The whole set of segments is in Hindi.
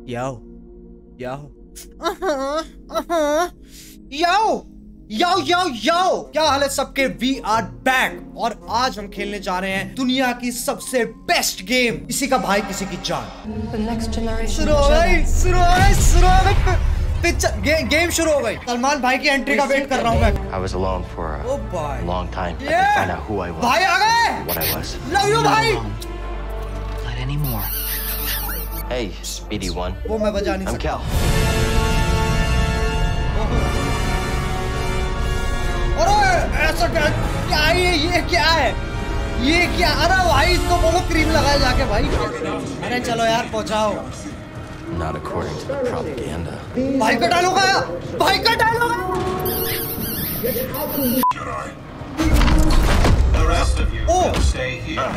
Yo. Yo. Yo. यो यो यो क्या हाल है सबके, वी आर बैक और आज हम खेलने जा रहे हैं दुनिया की सबसे बेस्ट गेम किसी का भाई किसी की जान। The next generation गेम शुरू हो गई। सलमान भाई की एंट्री का वेट कर रहा हूँ मैं। I was alone for a long time. I couldn't find out who I was. भाई आ गए। What I was. Love you भाई। Not anymore. Hey, speedy one. वो मैं बजा नहीं सकता। I'm Cal. ऐसा क्या है ये, क्या है ये, क्या? अरे भाई इसको बोलो क्रीम लगाए जाके भाई। अरे चलो यार पहुंचाओ। Not according to the propaganda. भाई का डालूंगा, भाई का डालूंगा।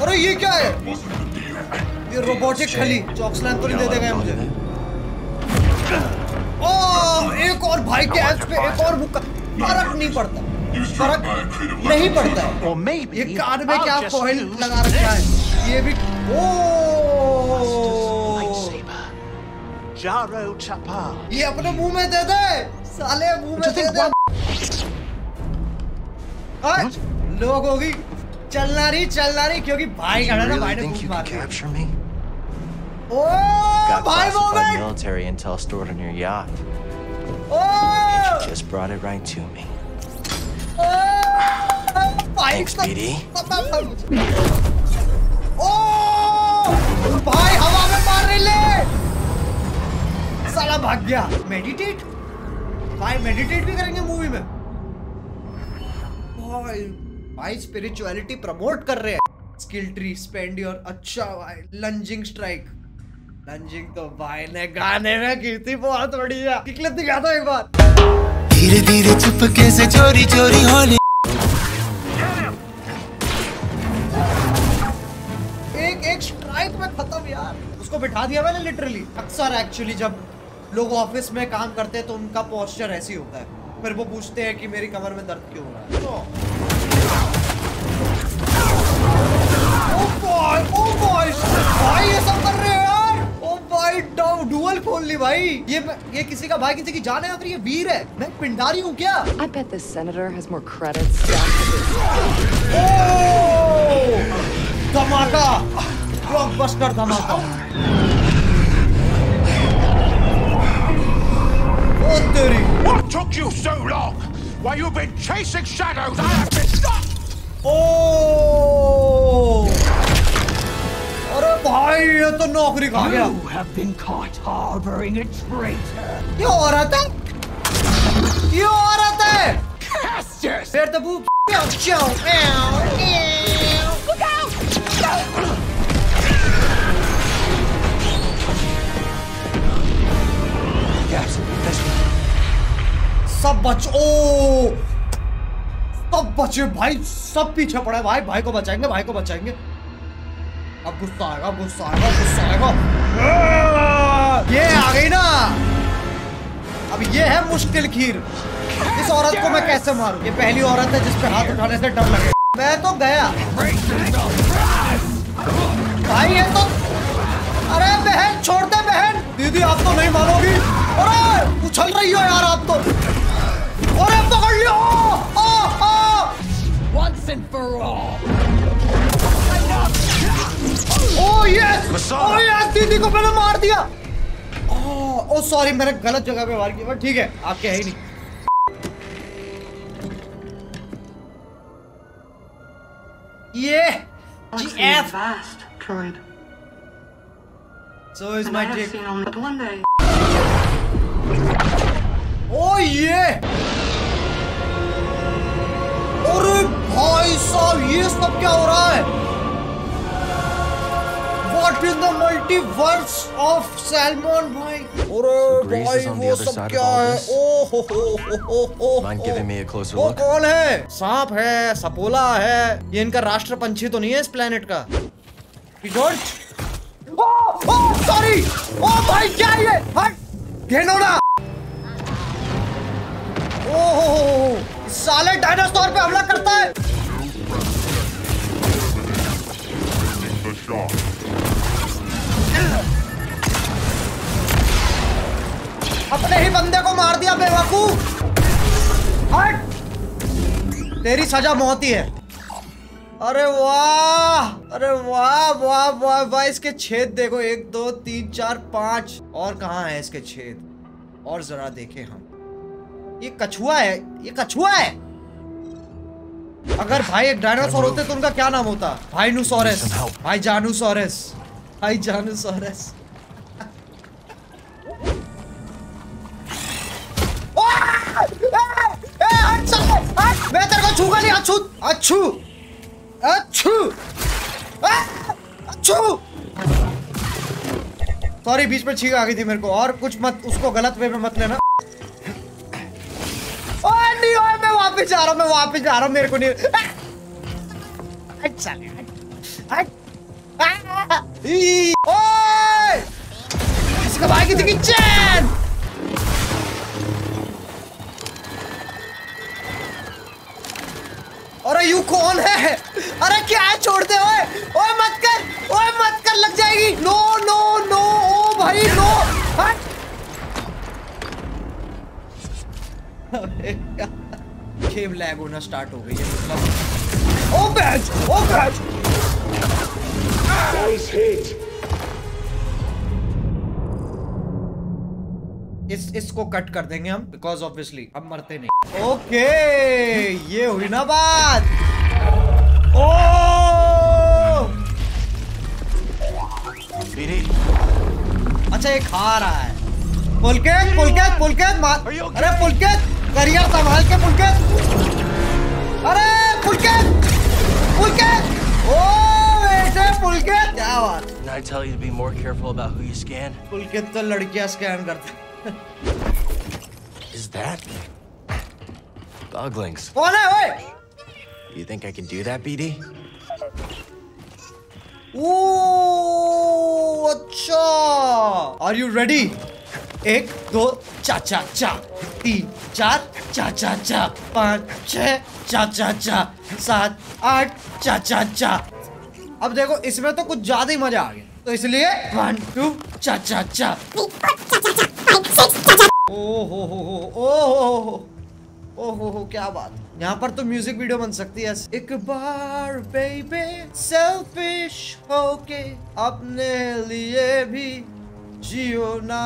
अरे ये क्या है? ये रोबोटिक खली चॉक्सलैंड तो नहीं दे देगा मुझे। ओह एक और भाई के ऐप पे एक और बुक फर्क नहीं पड़ता, फर्क नहीं पड़ता है। ये कार में क्या फॉइल लगा रखा है? ये भी ये अपने मुंह में दे दे साले, मुंह में दे दे। आज लोग होगी चलना रही क्योंकि भाई का ना भाई ने भूख मारी। ओह भाई वो military intel stored in your yacht. Just brought it right to me. Thanks, BD. Oh, भाई हवा में मार रही ले। साला भाग गया। Meditate? भाई meditate भी करेंगे मूवी में। भाई spirituality प्रमोट कर रहे हैं। Skill tree, spend your अच्छा भाई। Lunging strike. Lunging तो भाई ने गाने में की थी बहुत बढ़िया। क्लिप दिखाता हूँ एक बार। धीरे धीरे चुपके से चोरी चोरी होली। खत्म यार, उसको बिठा दिया मैंने लिटरली। अक्सर एक्चुअली जब लोग ऑफिस में काम करते हैं तो उनका पोस्चर ऐसे ही होता है, फिर वो पूछते हैं कि मेरी कमर में दर्द क्यों हो रहा है। ओ बॉय भाई ये सब कर रहे हैं यार। ओ बॉय डुअल खोल ली भाई। ये किसी का भाई किसी की जान है और ये वीर है। मैं पिंडारी हूँ क्या? I bet this senator has more credits. धमाका, ब्लॉकबस्टर धमाका। ओ तेरी। What took you so long? Why you've been chasing shadows? I have been stopped. Oh! अरे भाई ये तो नौकरी खा गया। You have been caught harboring a traitor. ये औरत है? ये औरत है? Cassius. Where the boob? Yo, look out! सब बच सब बचे भाई, सब पीछे पड़े भाई। भाई को बचाएंगे, भाई को बचाएंगे। अब गुस्सा आएगा, गुस्सा आएगा, गुस्सा आएगा। ये आ गई ना, अब ये है मुश्किल खीर। इस औरत को मैं कैसे मारूं? ये पहली औरत है जिसपे हाथ उठाने से डर लगे। मैं तो गया भाई। ये तो अरे बहन छोड़ दे बहन। दीदी आप तो नहीं मानोगी। अरे उछल रही हो यार आप तो। अरे पकड़ लियो। Once and for all. Oh yes. Oh yes, दीदी को मैंने मार दिया। Oh sorry, मैंने गलत जगह पे मार किया। बट ठीक है, आपके है ही नहीं। ये GF. So is my dick. Oh yeah. अरे भाई साहब ये सब क्या हो रहा है? What in the multiverse of Salmon Boy? अरे भाई वो सब क्या है? Oh ho ho ho ho ho. Mind giving me a closer look? वो कौन है? सांप है, सपोला है। ये इनका राष्ट्र पंछी तो नहीं है इस प्लेनेट का? Don't. सॉरी। भाई क्या ये? घिनौना। ओह साले डायनासोर पे हमला करता है। अपने ही बंदे को मार दिया बेवकूफ। हट, तेरी सजा मौत ही है। अरे वाह, अरे वाह वाह वाह वाह। इसके छेद देखो, 1 2 3 4 5 और कहाँ है इसके छेद? और जरा देखें हम। ये कछुआ है, ये कछुआ है। अगर भाई एक डायनासोर होते तो उनका क्या नाम होता? भाई नूसोरस, भाई जानूसोरस, भाई जानूसोरस। मैं तेरे को छूगा नहीं। अच्छू अच्छू अच्छू अच्छू, सॉरी बीच में छींक आ गई थी मेरे को। और कुछ मत, उसको गलत वे में मत लेना। मैं वापस जा रहा हूँ, मैं वापस जा रहा हूँ, मेरे को नहीं। अच्छा किसी का भाई किसी की जान। अरे यू कौन है? अरे क्या छोड़ते हो? ओए मत कर, ओए मत कर, लग जाएगी। नो नो नो, ओ भाई नो। गेम लैग होना स्टार्ट हो गई है मतलब। ओ बैच, ओ बैच। इसको कट कर देंगे हम, बिकॉज ऑब्वियसली हम मरते नहीं। ओके, ये हुई ना बात। ओ अच्छा, ये खा रहा है। पुलकेत पुलकेत पुलकेत मार। अरे पुलकेत, करियर संभाल के पुलकेत। अरे पुलकेत पुलकेत, ओ वैसे पुलकेत क्या बात। I tell you to be more careful about who you scan. पुलकेत तो लड़कियां स्कैन करते। Is that? Uglings. Oh no! You think I can do that, BD? Ooh, acha. Are you ready? 1 2 cha cha cha, 3 4 cha cha cha, 5 6 cha cha cha, 7 8 cha cha cha. अब देखो इसमें तो कुछ ज्यादा ही मजा आ गया, तो इसलिए 1 2 cha cha cha, 3 4 cha cha cha 5 6 cha cha. Oh ho ho ho, oh ho. ओहो हो, क्या बात। यहाँ पर तो म्यूजिक वीडियो बन सकती है। एक बार बेबी सेल्फिश होके अपने लिए भी जियो ना।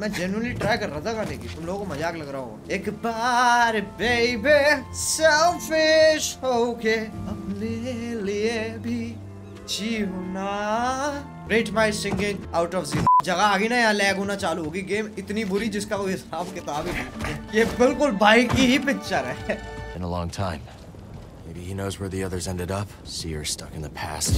मैं जेन्युइनली ट्राई कर रहा था गाने की, तुम लोगों को मजाक लग रहा होगा। एक बार बेबी सेल्फिश होके अपने लिए भी जियो ना। Rate my singing out of 0। जगह आ गई ना, यहाँ लैग होना चालू होगी। गेम इतनी बुरी जिसका कोई हिसाब किताब ही नहीं। ये बिल्कुल भाई की ही पिक्चर है। In a long time, maybe he knows where the others ended up. Seer stuck in the past,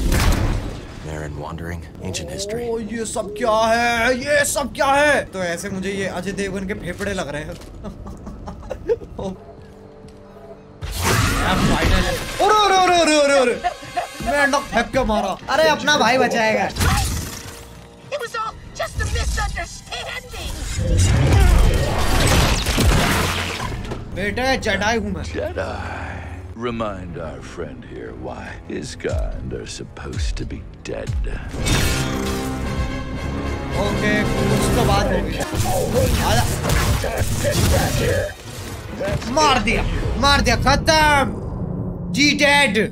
Marin wandering, ancient history. Oh, ये सब क्या है? ये सब क्या है? तो ऐसे मुझे ये अजय देवगन के फेफड़े लग रहे हैं। ओरे मैं नॉक फेंक के मारा। अरे अपना भाई बचाएगा। बेटा जेडाई हूँ मैं। Jedi. Remind our friend here why his kind are supposed to be dead. Okay, कुछ तो बात होगी। मार दिया, मार दिया, खत्म। जी डेड।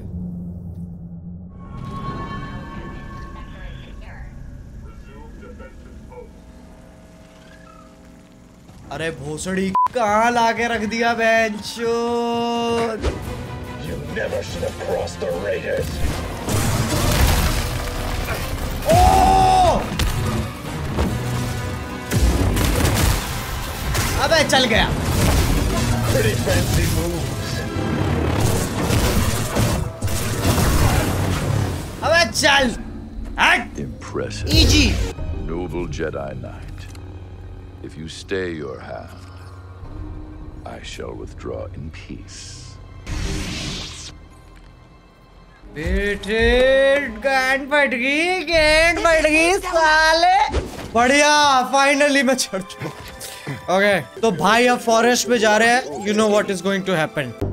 अरे भोसड़ी कहाँ लाके रख दिया बेंचोर। अबे चल गया। अबे चल। Impressive. Easy. Noble Jedi Knight. If you stay your hand, I shall withdraw in peace. Beated, gang fight gayi, साले। बढ़िया, finally मैं छोड़ चुका। Okay, तो भाई अब forest में जा रहे हैं. You know what is going to happen.